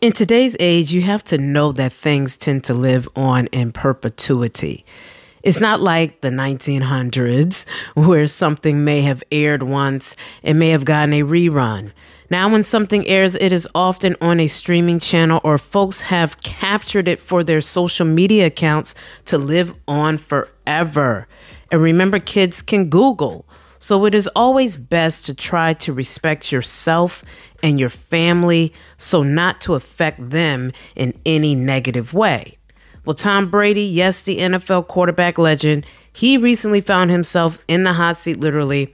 In today's age, you have to know that things tend to live on in perpetuity. It's not like the 1900s where something may have aired once and may have gotten a rerun. Now, when something airs, it is often on a streaming channel or folks have captured it for their social media accounts to live on forever. And remember, kids can Google. So it is always best to try to respect yourself and your family so not to affect them in any negative way. Well, Tom Brady, yes, the NFL quarterback legend, he recently found himself in the hot seat literally.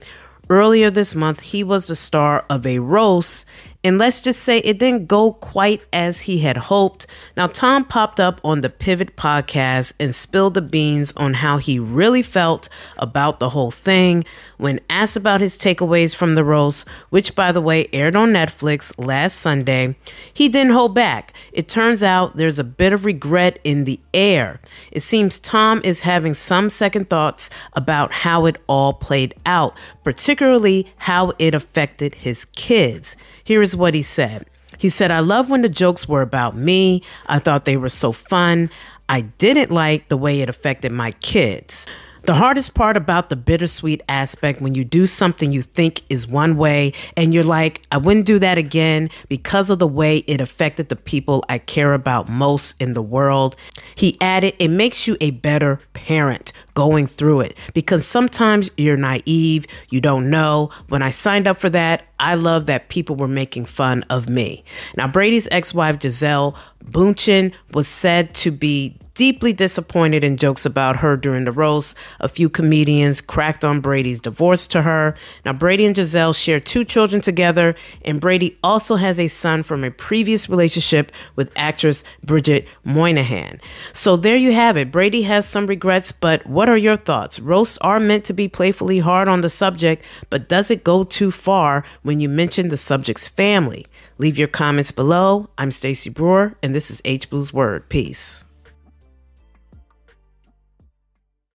Earlier this month, he was the star of a roast, and let's just say it didn't go quite as he had hoped. Now, Tom popped up on the Pivot podcast and spilled the beans on how he really felt about the whole thing. When asked about his takeaways from the roast, which, by the way, aired on Netflix last Sunday, he didn't hold back. It turns out there's a bit of regret in the air. It seems Tom is having some second thoughts about how it all played out, particularly how it affected his kids. Here is what he said. He said, "I love when the jokes were about me. I thought they were so fun. I didn't like the way it affected my kids. The hardest part about the bittersweet aspect when you do something you think is one way and you're like, I wouldn't do that again because of the way it affected the people I care about most in the world." He added, "It makes you a better parent going through it because sometimes you're naive, you don't know. When I signed up for that, I love that people were making fun of me." Now, Brady's ex-wife, Gisele Bündchen, was said to be deeply disappointed in jokes about her during the roast. A few comedians cracked on Brady's divorce to her. Now, Brady and Gisele share 2 children together, and Brady also has a son from a previous relationship with actress Bridget Moynahan. So there you have it. Brady has some regrets, but what are your thoughts? Roasts are meant to be playfully hard on the subject, but does it go too far when you mention the subject's family? Leave your comments below. I'm Stacey Brewer, and this is H. Blu's Word. Peace.